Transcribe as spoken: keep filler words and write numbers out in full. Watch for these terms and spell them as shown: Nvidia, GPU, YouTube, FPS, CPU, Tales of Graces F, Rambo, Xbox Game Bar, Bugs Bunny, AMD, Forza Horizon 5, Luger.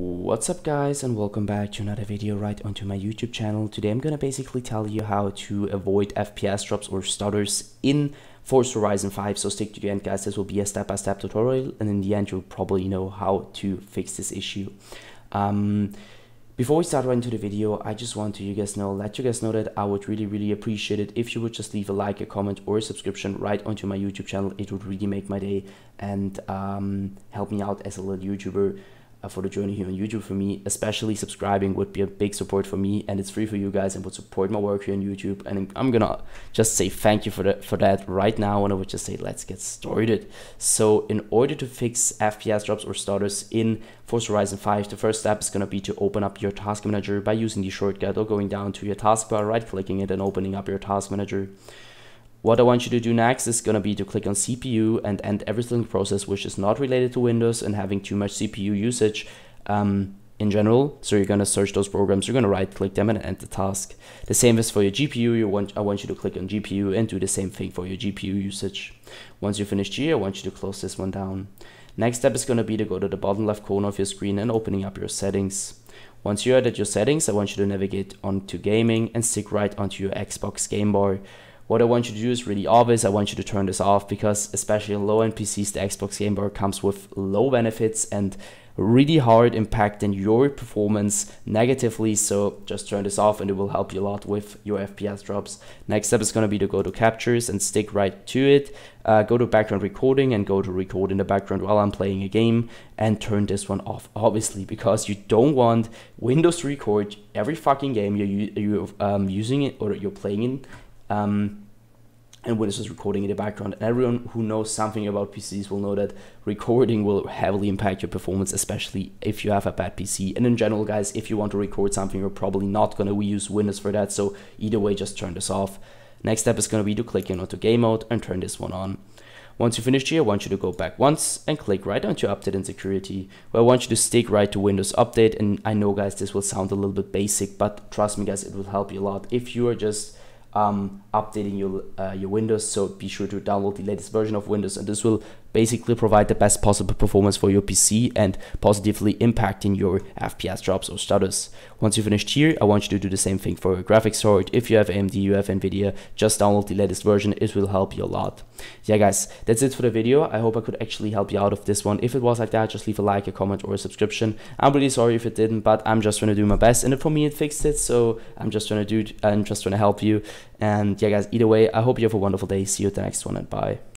What's up guys, and welcome back to another video right onto my YouTube channel. Today I'm gonna basically tell you how to avoid F P S drops or stutters in Forza Horizon five, so stick to the end guys. This will be a step-by-step tutorial, and in the end you'll probably know how to fix this issue. Um, before we start right into the video, I just want to you guys know, let you guys know that I would really really appreciate it if you would just leave a like, a comment or a subscription right onto my YouTube channel. It would really make my day and um, help me out as a little YouTuber for the journey here on YouTube. For me, especially, subscribing would be a big support for me, and it's free for you guys and would support my work here on YouTube, and I'm gonna just say thank you for that for that right now. And I would just say let's get started. So in order to fix F P S drops or stutters in Forza Horizon five, the first step is gonna be to open up your task manager by using the shortcut or going down to your taskbar, right clicking it and opening up your task manager. What I want you to do next is going to be to click on C P U and end everything process which is not related to Windows and having too much C P U usage um, in general. So you're going to search those programs, you're going to right click them and end the task. The same is for your G P U. You want, I want you to click on G P U and do the same thing for your G P U usage. Once you're finished here, I want you to close this one down. Next step is going to be to go to the bottom left corner of your screen and opening up your settings. Once you're at your settings, I want you to navigate onto gaming and stick right onto your Xbox Game Bar. What I want you to do is really obvious. I want you to turn this off because especially on low-end P Cs, the Xbox Game Bar comes with low benefits and really hard impacting your performance negatively. So just turn this off and it will help you a lot with your F P S drops. Next step is going to be to go to captures and stick right to it. Uh, go to background recording and go to record in the background while I'm playing a game, and turn this one off, obviously, because you don't want Windows to record every fucking game you're, you're um, using it or you're playing in. Um, and Windows is recording in the background, and everyone who knows something about P Cs will know that recording will heavily impact your performance, especially if you have a bad P C. And in general guys, if you want to record something, you're probably not going to use Windows for that, so either way just turn this off. Next step is going to be to click into game mode and turn this one on. Once you finish here, I want you to go back once and click right onto update and security, where I want you to stick right to Windows Update. And I know guys, this will sound a little bit basic, but trust me guys, it will help you a lot if you are just Um, updating your uh, your Windows. So be sure to download the latest version of Windows, and this will basically provide the best possible performance for your P C and positively impacting your F P S drops or stutters. Once you finished here, I want you to do the same thing for your graphics card. If you have A M D, you have Nvidia, just download the latest version. It will help you a lot. Yeah guys, that's it for the video. I hope I could actually help you out of this one. If it was like that, just leave a like, a comment or a subscription. I'm really sorry if it didn't, but I'm just gonna do my best, and for me it fixed it, so I'm just gonna do I'm just gonna help you. And yeah guys, either way, I hope you have a wonderful day. See you at the next one, and bye.